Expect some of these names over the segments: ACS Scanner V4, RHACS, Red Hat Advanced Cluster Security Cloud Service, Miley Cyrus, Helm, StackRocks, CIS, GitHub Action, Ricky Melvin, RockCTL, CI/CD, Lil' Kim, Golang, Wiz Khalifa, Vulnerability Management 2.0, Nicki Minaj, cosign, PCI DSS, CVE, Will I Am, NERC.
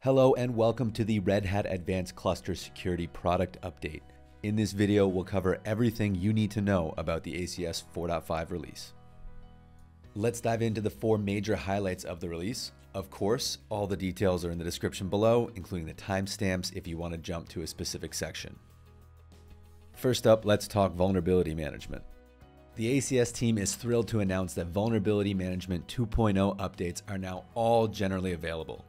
Hello and welcome to the Red Hat Advanced Cluster Security Product Update. In this video, we'll cover everything you need to know about the ACS 4.5 release. Let's dive into the four major highlights of the release. Of course, all the details are in the description below, including the timestamps if you want to jump to a specific section. First up, let's talk vulnerability management. The ACS team is thrilled to announce that Vulnerability Management 2.0 updates are now all generally available.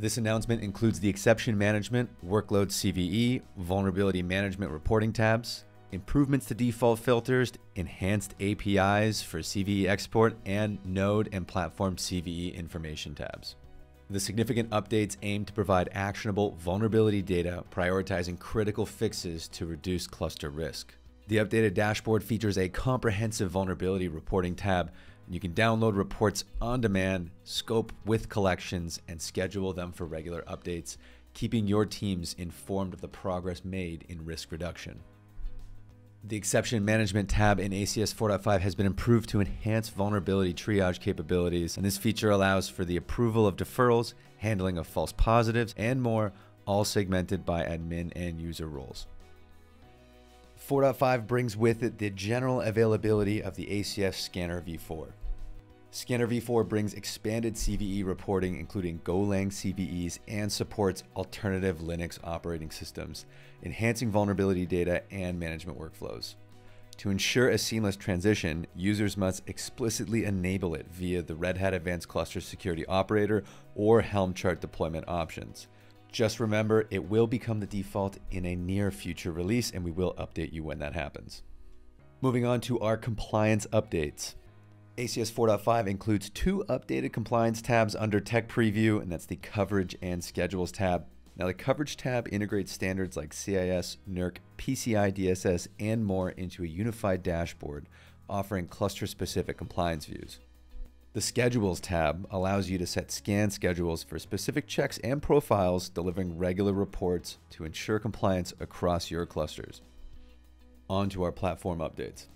This announcement includes the exception management, workload CVE, vulnerability management reporting tabs, improvements to default filters, enhanced APIs for CVE export, and node and platform CVE information tabs. The significant updates aim to provide actionable vulnerability data, prioritizing critical fixes to reduce cluster risk. The updated dashboard features a comprehensive vulnerability reporting tab. You can download reports on demand, scope with collections, and schedule them for regular updates, keeping your teams informed of the progress made in risk reduction. The Exception Management tab in ACS 4.5 has been improved to enhance vulnerability triage capabilities, and this feature allows for the approval of deferrals, handling of false positives, and more, all segmented by admin and user roles. 4.5 brings with it the general availability of the ACS Scanner V4. Scanner V4 brings expanded CVE reporting, including Golang CVEs, and supports alternative Linux operating systems, enhancing vulnerability data and management workflows. To ensure a seamless transition, users must explicitly enable it via the Red Hat Advanced Cluster Security Operator or Helm chart deployment options. Just remember, it will become the default in a near future release, and we will update you when that happens. Moving on to our compliance updates. ACS 4.5 includes two updated compliance tabs under Tech Preview, and that's the Coverage and Schedules tab. Now, the Coverage tab integrates standards like CIS, NERC, PCI DSS, and more into a unified dashboard, offering cluster-specific compliance views. The Schedules tab allows you to set scan schedules for specific checks and profiles, delivering regular reports to ensure compliance across your clusters. On to our platform updates.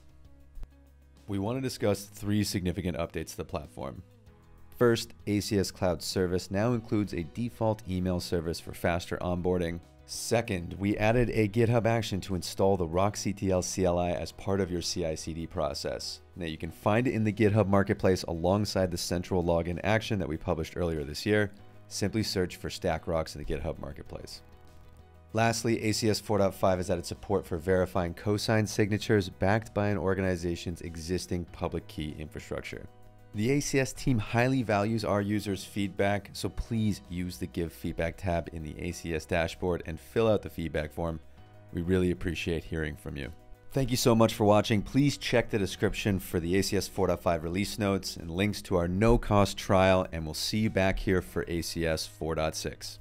We want to discuss three significant updates to the platform. First, ACS Cloud Service now includes a default email service for faster onboarding. Second, we added a GitHub Action to install the RockCTL CLI as part of your CI/CD process. Now, you can find it in the GitHub Marketplace alongside the central login action that we published earlier this year. Simply search for StackRocks in the GitHub Marketplace. Lastly, ACS 4.5 has added support for verifying cosign signatures backed by an organization's existing public key infrastructure. The ACS team highly values our users' feedback, so please use the Give Feedback tab in the ACS dashboard and fill out the feedback form. We really appreciate hearing from you. Thank you so much for watching. Please check the description for the ACS 4.5 release notes and links to our no-cost trial, and we'll see you back here for ACS 4.6.